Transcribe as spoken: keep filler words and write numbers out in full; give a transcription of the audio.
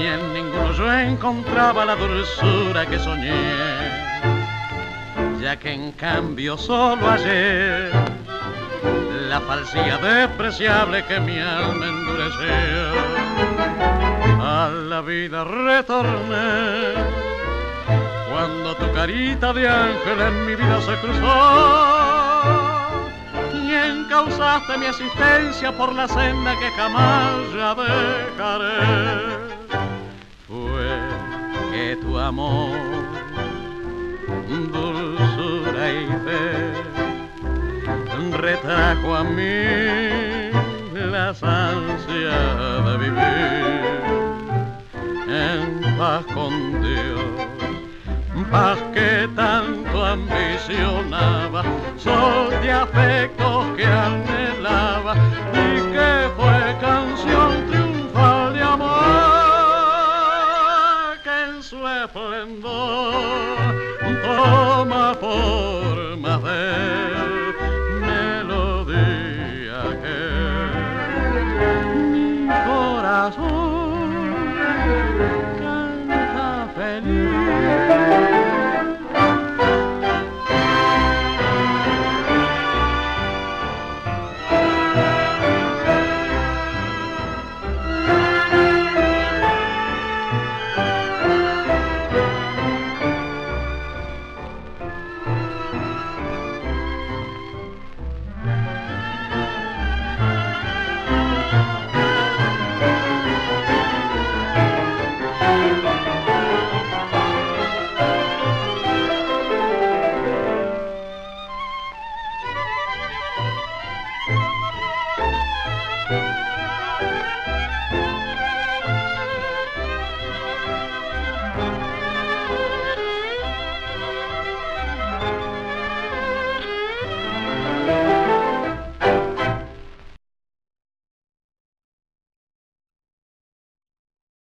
y en ninguno yo encontraba la dulzura que soñé, ya que en cambio solo ayer la falsía despreciable que mi alma endureció. A la vida retorné cuando tu carita de ángel en mi vida se cruzó y encauzaste mi existencia por la senda que jamás ya dejaré. Fue que tu amor, dulzura y fe, retrajo a mí las ansias de vivir en paz con Dios, paz que tanto ambicionaba, sol de afectos que anhelaba y que fue canción triunfal de amor que en su esplendor. Oh,